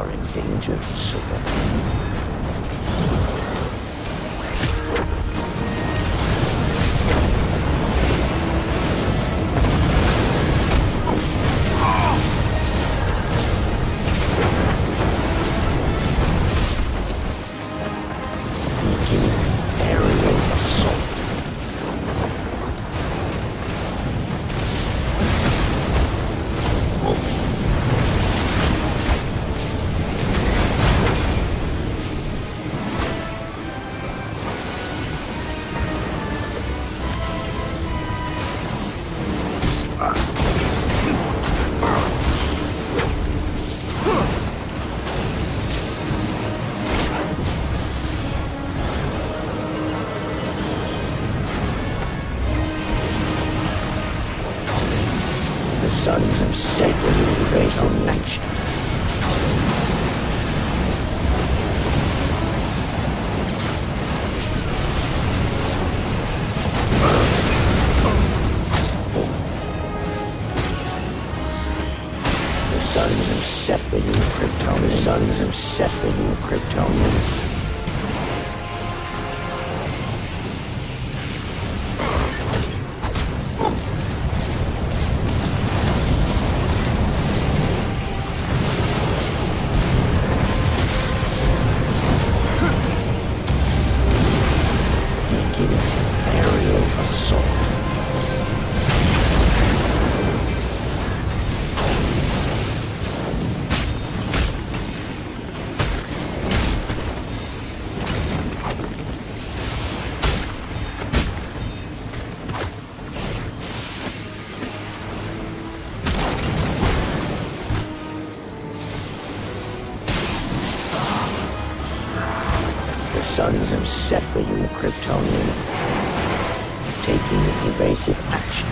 our endangered soul. Sons of sacred race and nature. The sons of Seth, the new Kryptonian. The sons of Seth, the new Kryptonian. Sons of Seth, the new Kryptonian, taking evasive action.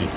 energy.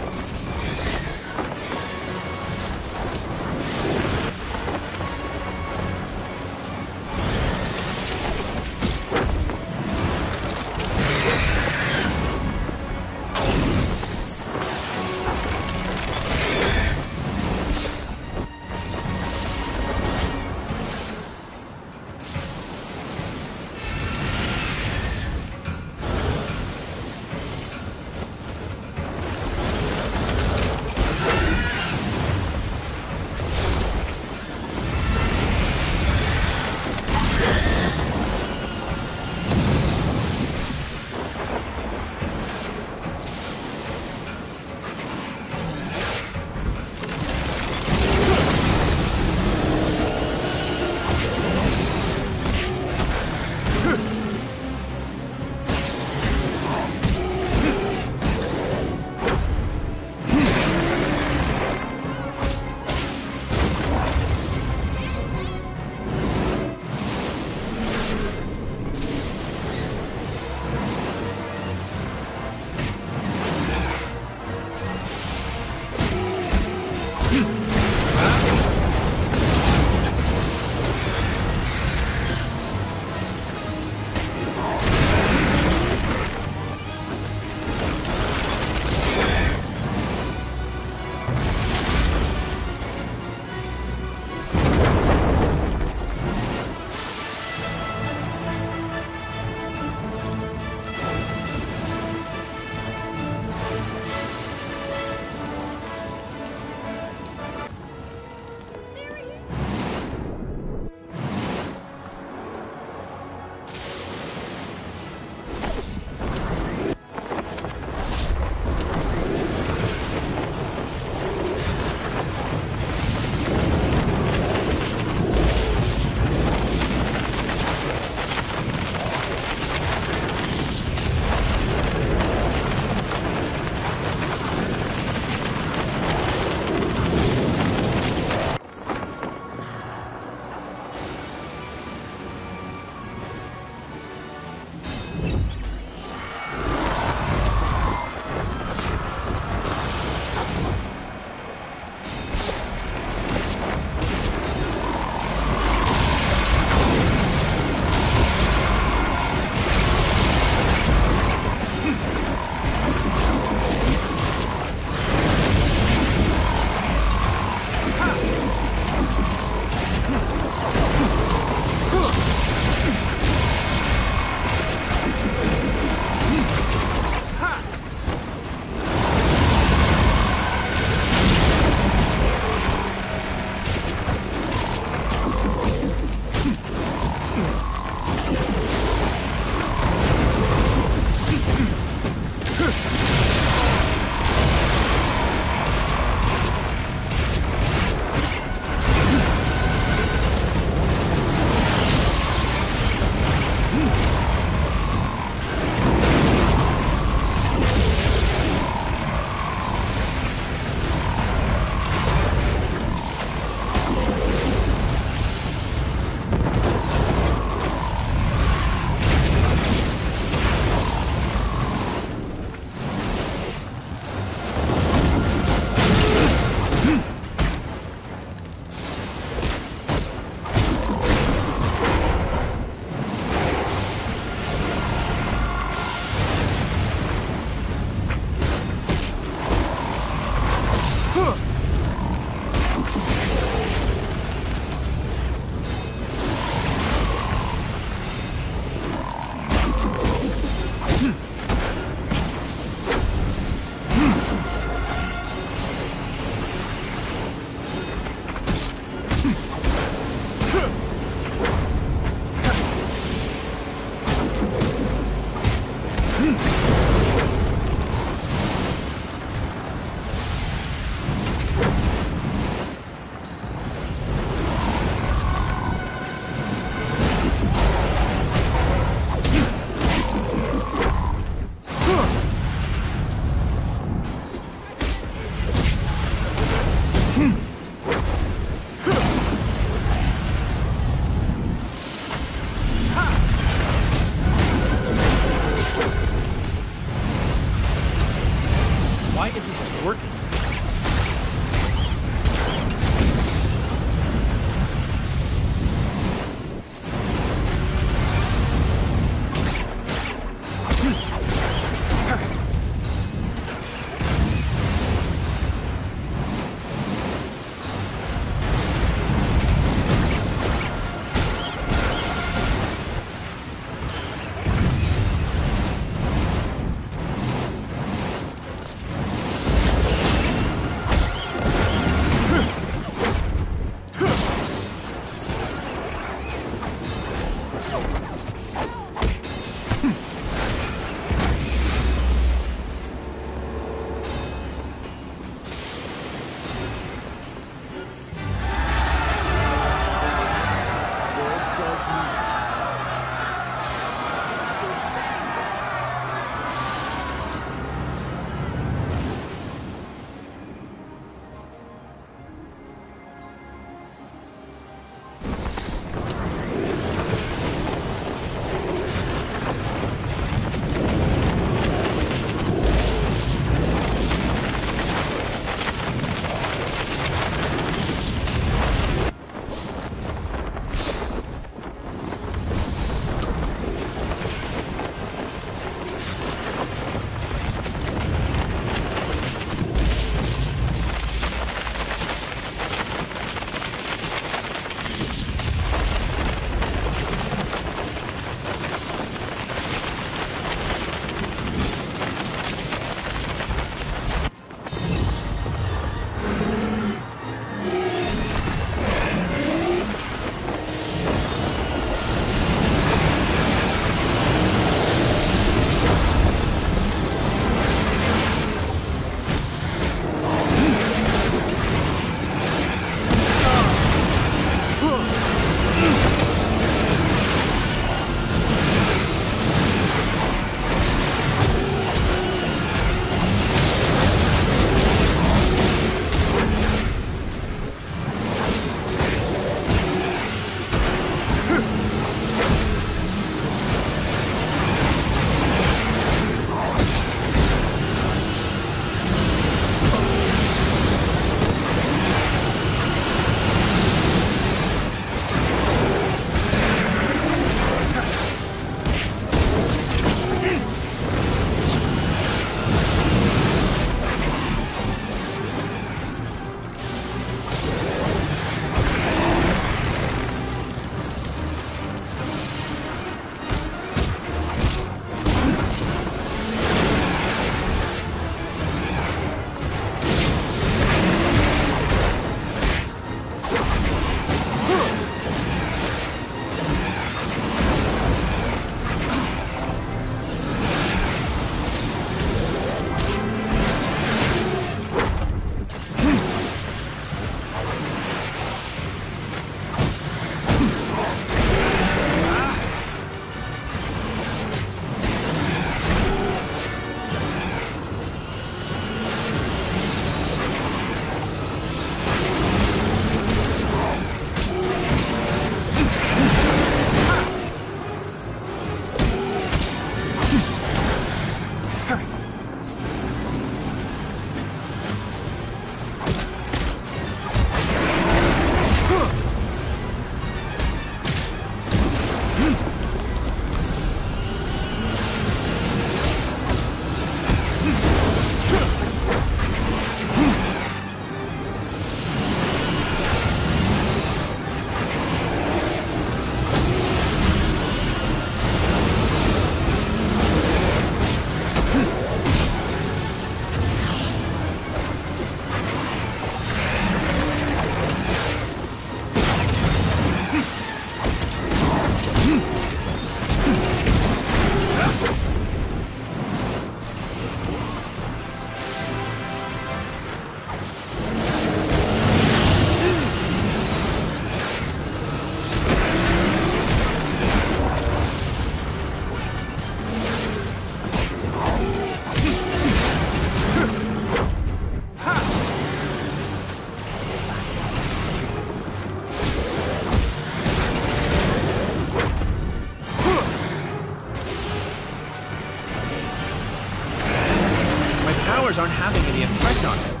flowers aren't having any effect on it.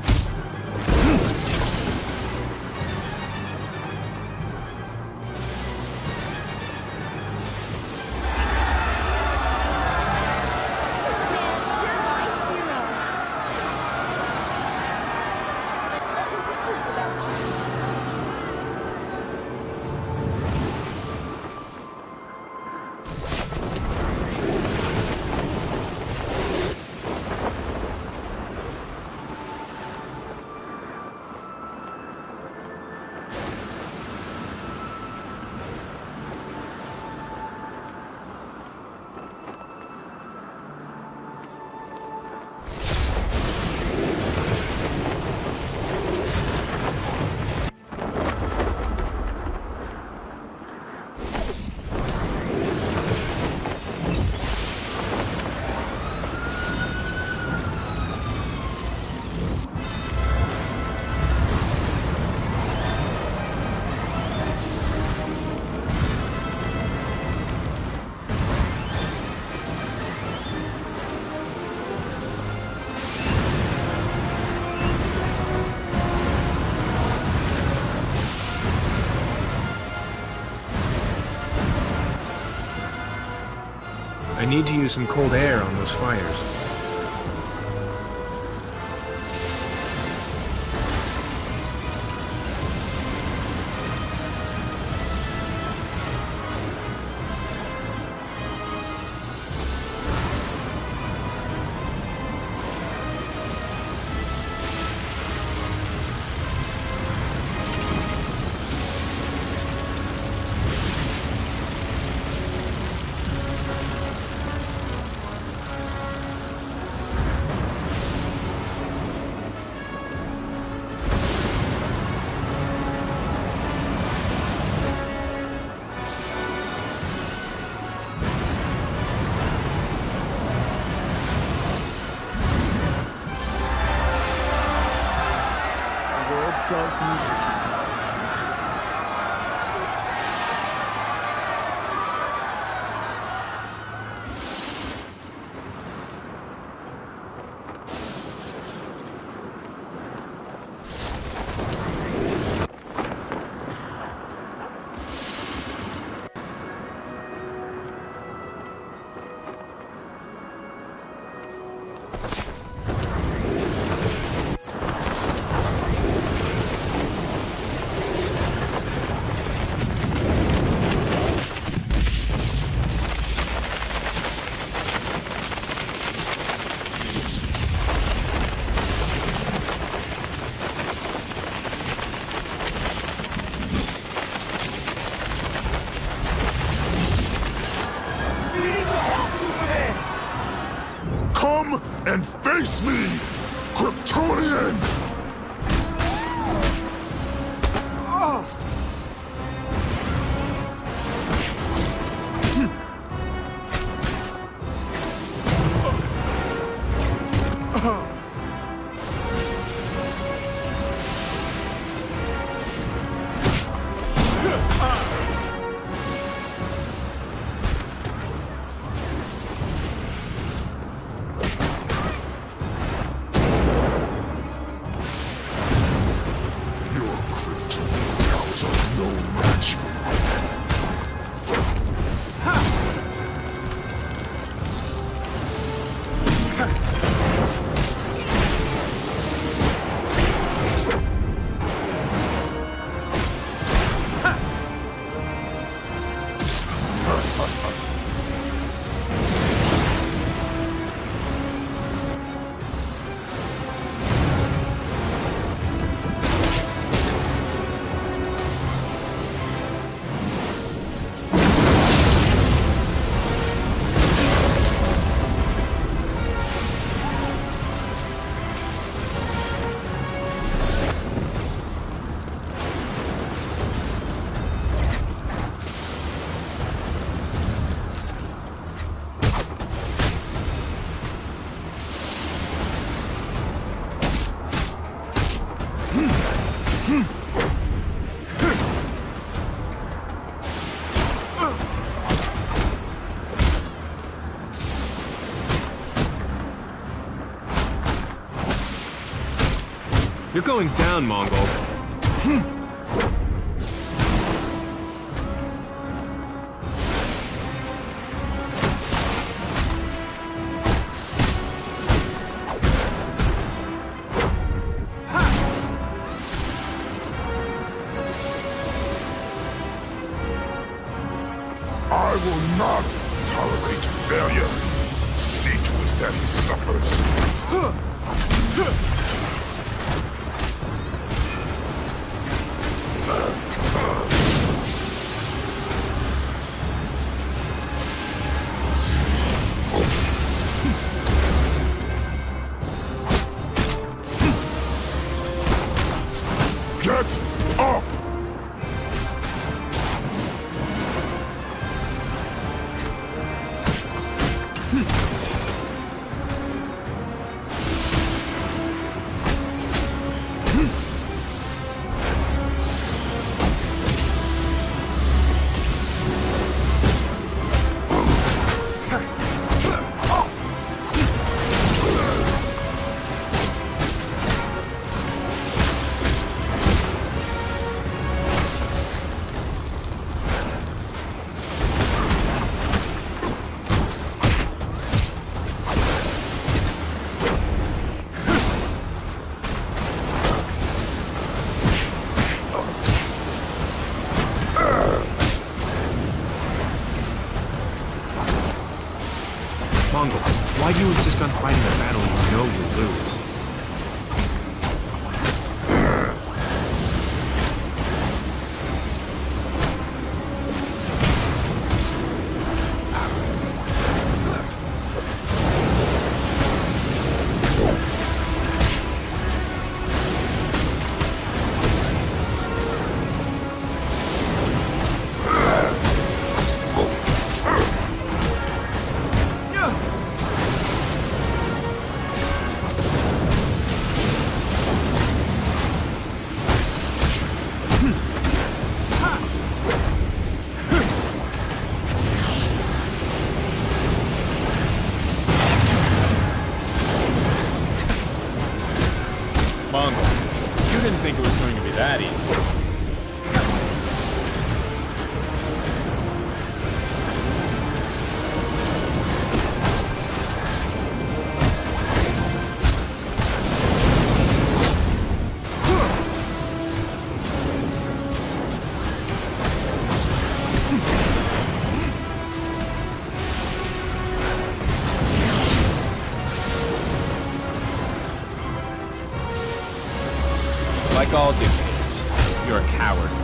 I need to use some cold air on those fires. Does need to see. Come and face me, Kryptonian! Oh. You're going down, Mongol. I will not tolerate failure. See to it that he suffers. Get up! Mongol, why do you insist on fighting a battle you know you'll lose? Mongol, you didn't think it was going to be that easy. Like all dictators, you're a coward.